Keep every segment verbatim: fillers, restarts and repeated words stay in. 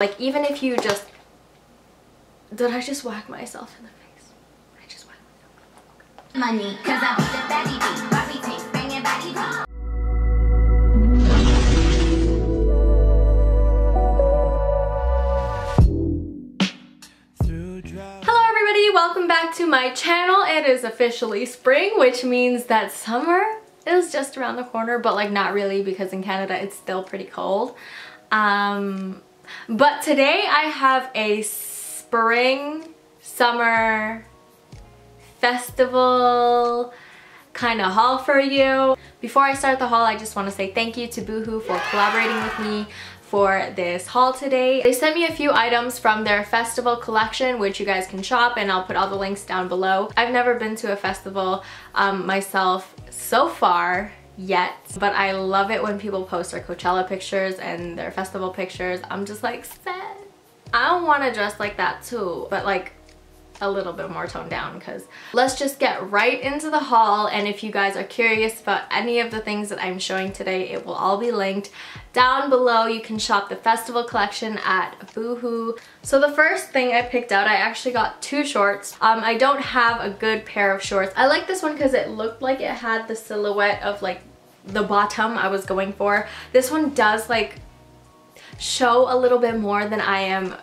Like, even if you just... Did I just whack myself in the face? I just whacked myself. Money, cause I'm the baddie bee, Barbie tea, bangin' baddie bee. Hello everybody, welcome back to my channel. It is officially spring, which means that summer is just around the corner, but like not really, because in Canada it's still pretty cold. Um... But today I have a spring, summer, festival kind of haul for you. Before I start the haul, I just want to say thank you to Boohoo for collaborating with me for this haul today. They sent me a few items from their festival collection, which you guys can shop, and I'll put all the links down below. I've never been to a festival um, myself so far. Yet, but I love it when people post their Coachella pictures and their festival pictures. I'm just like, sad. I don't want to dress like that too, but like a little bit more toned down, because let's just get right into the haul. And if you guys are curious about any of the things that I'm showing today, it will all be linked down below. You can shop the festival collection at Boohoo. So the first thing I picked out, I actually got two shorts. Um, I don't have a good pair of shorts. I like this one because it looked like it had the silhouette of like the bottom I was going for. This one does like show a little bit more than I am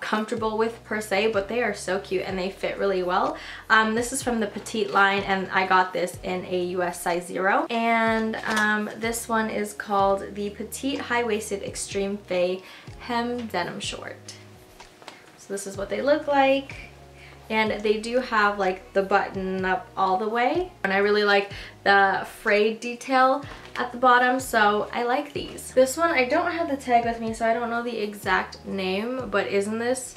comfortable with per se, but they are so cute and they fit really well. Um, this is from the Petite line, and I got this in a U S size zero. And um, this one is called the Petite High-Waisted Extreme Fay Hem Denim Short. So this is what they look like. And they do have like the button up all the way. And I really like the frayed detail at the bottom, so I like these. This one, I don't have the tag with me, so I don't know the exact name, but isn't this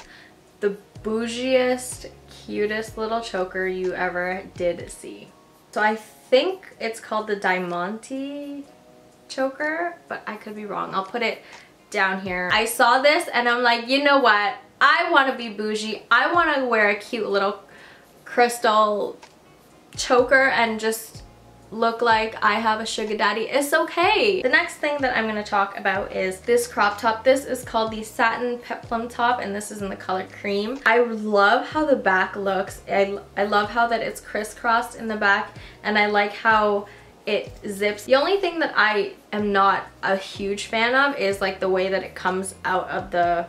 the bougiest, cutest little choker you ever did see? So I think it's called the Diamante choker, but I could be wrong. I'll put it down here. I saw this and I'm like, you know what? I want to be bougie. I want to wear a cute little crystal choker and just look like I have a sugar daddy. It's okay. The next thing that I'm going to talk about is this crop top. This is called the Satin Peplum Top, and this is in the color cream. I love how the back looks. I, I love how that it's crisscrossed in the back, and I like how it zips. The only thing that I am not a huge fan of is like the way that it comes out of the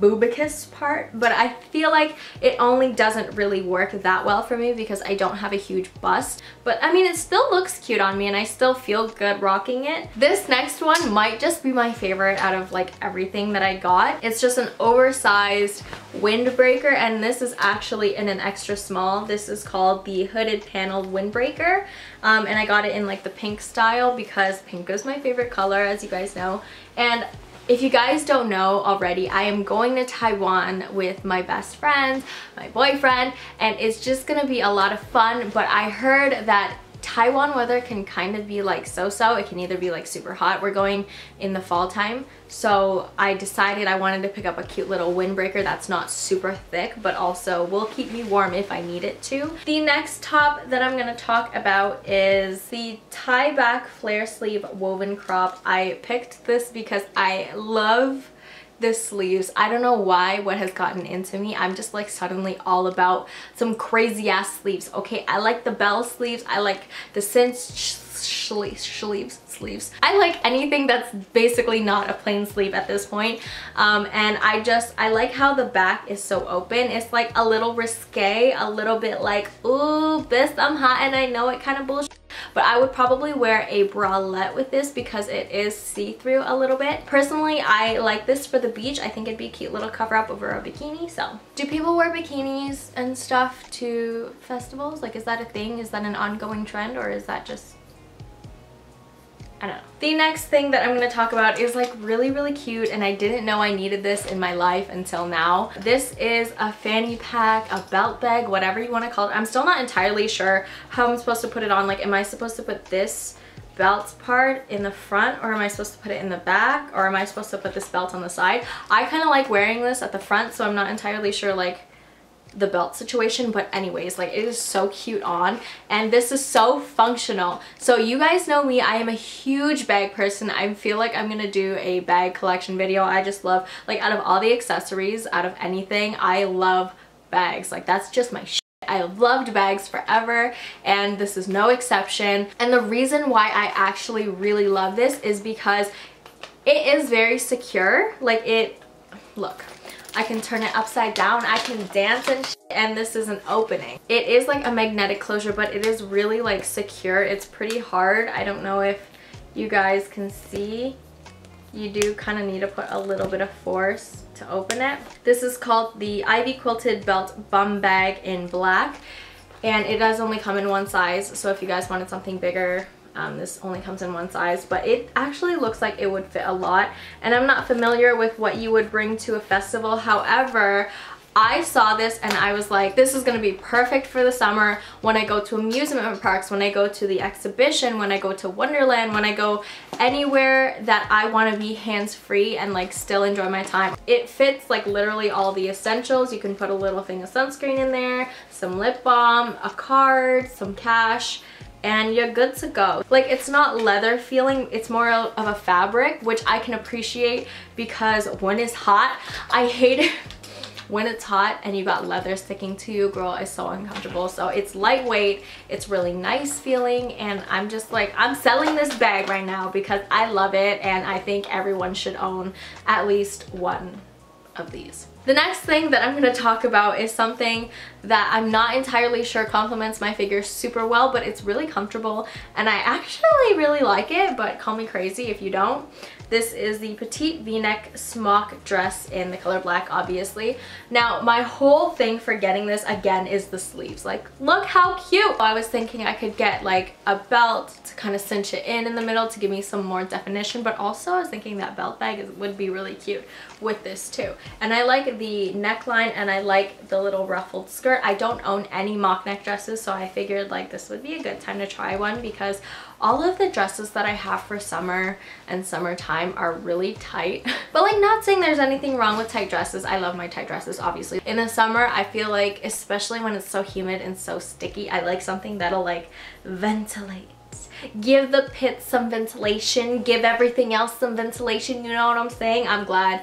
boobicus part, but I feel like it only doesn't really work that well for me because I don't have a huge bust. But I mean, it still looks cute on me and I still feel good rocking it. This next one might just be my favorite out of like everything that I got. It's just an oversized windbreaker, and this is actually in an extra small. This is called the Hooded Paneled Windbreaker, um, and I got it in like the pink style because pink is my favorite color, as you guys know. And if you guys don't know already, I am going to Taiwan with my best friend, my boyfriend, and it's just gonna be a lot of fun. But I heard that Taiwan weather can kind of be like so-so. It can either be like super hot. We're going in the fall time. So I decided I wanted to pick up a cute little windbreaker that's not super thick, but also will keep me warm if I need it to. The next top that I'm gonna talk about is the tie back flare sleeve woven crop. I picked this because I love the sleeves. I don't know why, what has gotten into me. I'm just like suddenly all about some crazy ass sleeves. Okay, I like the bell sleeves. I like the cinch sleeves sleeves I like anything that's basically not a plain sleeve at this point. Um, and I just I like how the back is so open. It's like a little risque, a little bit like, ooh, bitch, I'm hot and I know it kind of bullshit. But I would probably wear a bralette with this because it is see-through a little bit. Personally, I like this for the beach. I think it'd be a cute little cover-up over a bikini. So, do people wear bikinis and stuff to festivals? Like, is that a thing? Is that an ongoing trend, or is that just... I don't know. The next thing that I'm going to talk about is like really, really cute, and I didn't know I needed this in my life until now. This is a fanny pack, a belt bag, whatever you want to call it. I'm still not entirely sure how I'm supposed to put it on. Like, am I supposed to put this belt part in the front, or am I supposed to put it in the back, or am I supposed to put this belt on the side? I kind of like wearing this at the front, so I'm not entirely sure like the belt situation, but anyways, like, it is so cute on, and this is so functional. So you guys know me, I am a huge bag person. I feel like I'm gonna do a bag collection video. I just love, like, out of all the accessories, out of anything, I love bags. Like, that's just my shit. I loved bags forever, and this is no exception. And the reason why I actually really love this is because it is very secure. Like, it, look, I can turn it upside down, I can dance and shit, and this is an opening. It is like a magnetic closure, but it is really like secure. It's pretty hard. I don't know if you guys can see. You do kind of need to put a little bit of force to open it. This is called the Ivy Quilted Belt Bum Bag in black, and it does only come in one size, so if you guys wanted something bigger, Um, this only comes in one size, but it actually looks like it would fit a lot. And I'm not familiar with what you would bring to a festival. However, I saw this and I was like, this is going to be perfect for the summer when I go to amusement parks, when I go to the exhibition, when I go to Wonderland, when I go anywhere that I want to be hands-free and like still enjoy my time. It fits like literally all the essentials. You can put a little thing of sunscreen in there, some lip balm, a card, some cash, and you're good to go. Like, it's not leather feeling, it's more of a fabric, which I can appreciate because when it's hot, I hate it when it's hot and you got leather sticking to you, girl, it's so uncomfortable. So it's lightweight, it's really nice feeling, and I'm just like, I'm selling this bag right now because I love it, and I think everyone should own at least one of these. The next thing that I'm going to talk about is something that I'm not entirely sure complements my figure super well, but it's really comfortable and I actually really like it, but call me crazy if you don't. This is the petite v-neck smock dress in the color black, obviously. Now, my whole thing for getting this, again, is the sleeves. Like, look how cute! I was thinking I could get, like, a belt to kind of cinch it in in the middle to give me some more definition, but also I was thinking that belt bag would be really cute with this, too. And I like the neckline, and I like the little ruffled skirt. I don't own any mock neck dresses, so I figured, like, this would be a good time to try one because all of the dresses that I have for summer and summertime are really tight. But like, not saying there's anything wrong with tight dresses. I love my tight dresses, obviously. In the summer, I feel like, especially when it's so humid and so sticky, I like something that'll like ventilate. Give the pits some ventilation, give everything else some ventilation, you know what I'm saying? I'm glad.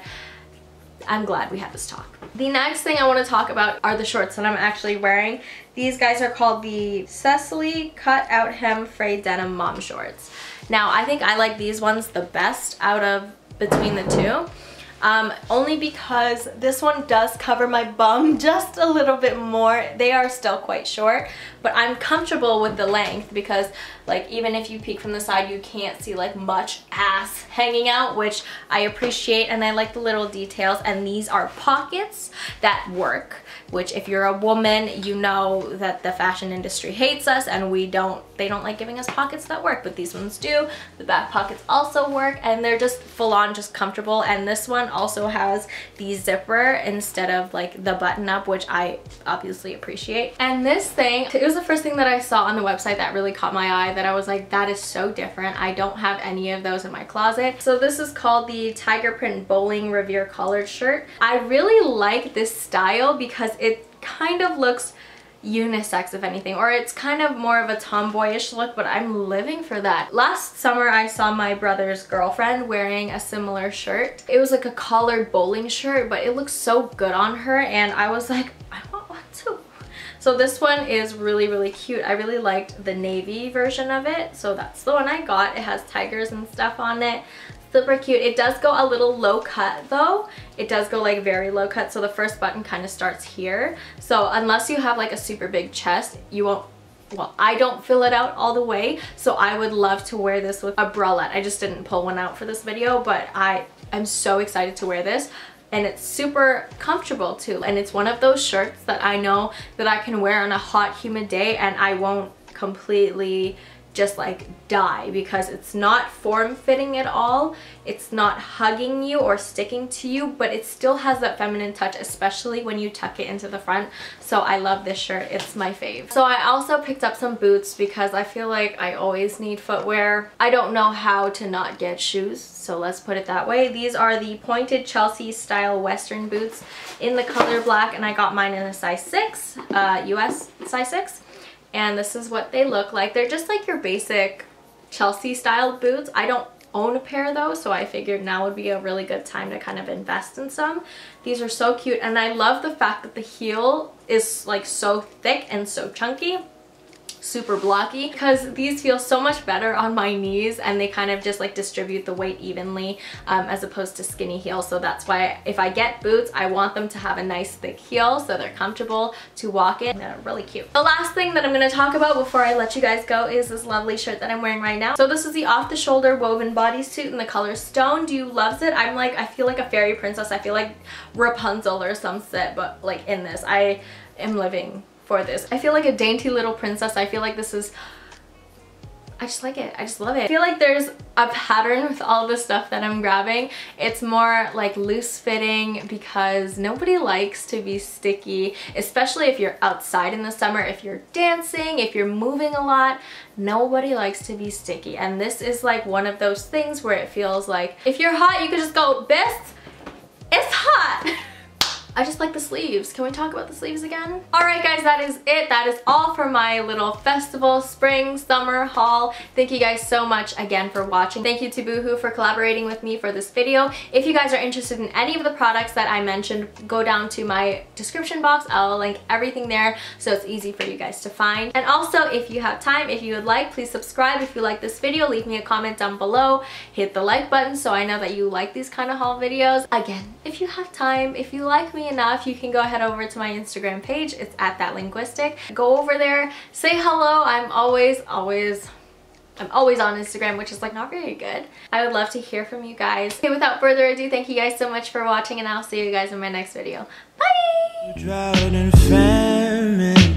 I'm glad we had this talk. The next thing I want to talk about are the shorts that I'm actually wearing. These guys are called the Cecily Cut Out Hem Fray Denim Mom Shorts. Now, I think I like these ones the best out of between the two. Um, only because this one does cover my bum just a little bit more. They are still quite short, but I'm comfortable with the length because, like, even if you peek from the side, you can't see, like, much ass hanging out, which I appreciate, and I like the little details, and these are pockets that work, which if you're a woman, you know that the fashion industry hates us, and we don't, they don't like giving us pockets that work, but these ones do. The back pockets also work, and they're just full-on, just comfortable, and this one also has the zipper instead of like the button up, which I obviously appreciate. And this thing, it was the first thing that I saw on the website that really caught my eye, that I was like, that is so different. I don't have any of those in my closet. So this is called the Tiger Print Bowling Revere Collared Shirt. I really like this style because it kind of looks unisex, if anything, or it's kind of more of a tomboyish look, but I'm living for that. Last summer I saw my brother's girlfriend wearing a similar shirt. It was like a collared bowling shirt, but it looked so good on her, and I was like, I want one too. So this one is really, really cute. I really liked the navy version of it, so that's the one I got. It has tigers and stuff on it. Super cute. It does go a little low cut though. It does go like very low cut, so the first button kind of starts here. So unless you have like a super big chest, you won't, well, I don't fill it out all the way, so I would love to wear this with a bralette. I just didn't pull one out for this video, but I am so excited to wear this. And it's super comfortable too. And it's one of those shirts that I know that I can wear on a hot, humid day and I won't completely just like die, because it's not form-fitting at all. It's not hugging you or sticking to you, but it still has that feminine touch, especially when you tuck it into the front. So I love this shirt. It's my fave. So I also picked up some boots because I feel like I always need footwear. I don't know how to not get shoes, so let's put it that way. These are the pointed Chelsea style western boots in the color black, and I got mine in a size six, uh, U S size six. And this is what they look like. They're just like your basic Chelsea style boots. I don't own a pair though, so I figured now would be a really good time to kind of invest in some. These are so cute, and I love the fact that the heel is like so thick and so chunky, super blocky, because these feel so much better on my knees, and they kind of just like distribute the weight evenly, um, as opposed to skinny heels. So that's why if I get boots, I want them to have a nice thick heel so they're comfortable to walk in. They're really cute. The last thing that I'm going to talk about before I let you guys go is this lovely shirt that I'm wearing right now. So this is the off the shoulder woven bodysuit in the color Stone. Dew loves it. I'm like, I feel like a fairy princess. I feel like Rapunzel or some set, but like in this, I am living for this. I feel like a dainty little princess. I feel like this is, I just like it. I just love it. I feel like there's a pattern with all the stuff that I'm grabbing. It's more like loose fitting because nobody likes to be sticky, especially if you're outside in the summer, if you're dancing, if you're moving a lot. Nobody likes to be sticky. And this is like one of those things where it feels like if you're hot, you could just go, "Bitch, it's hot." I just like the sleeves. Can we talk about the sleeves again? Alright guys, that is it. That is all for my little festival, spring, summer haul. Thank you guys so much again for watching. Thank you to Boohoo for collaborating with me for this video. If you guys are interested in any of the products that I mentioned, go down to my description box. I'll link everything there so it's easy for you guys to find. And also, if you have time, if you would like, please subscribe. If you like this video, leave me a comment down below. Hit the like button so I know that you like these kind of haul videos. Again, if you have time, if you like me enough, you can go ahead over to my Instagram page. It's at thatlinguistic. Go over there, say hello. I'm always always I'm always on Instagram, which is like not very good. I would love to hear from you guys. Okay, without further ado, thank you guys so much for watching, and I'll see you guys in my next video. Bye. Drought and famine,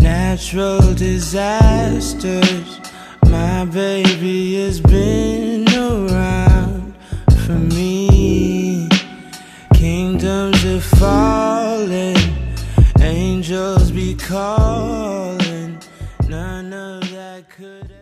natural disasters. My baby has been around for me. Kingdoms are falling, angels be calling, none of that could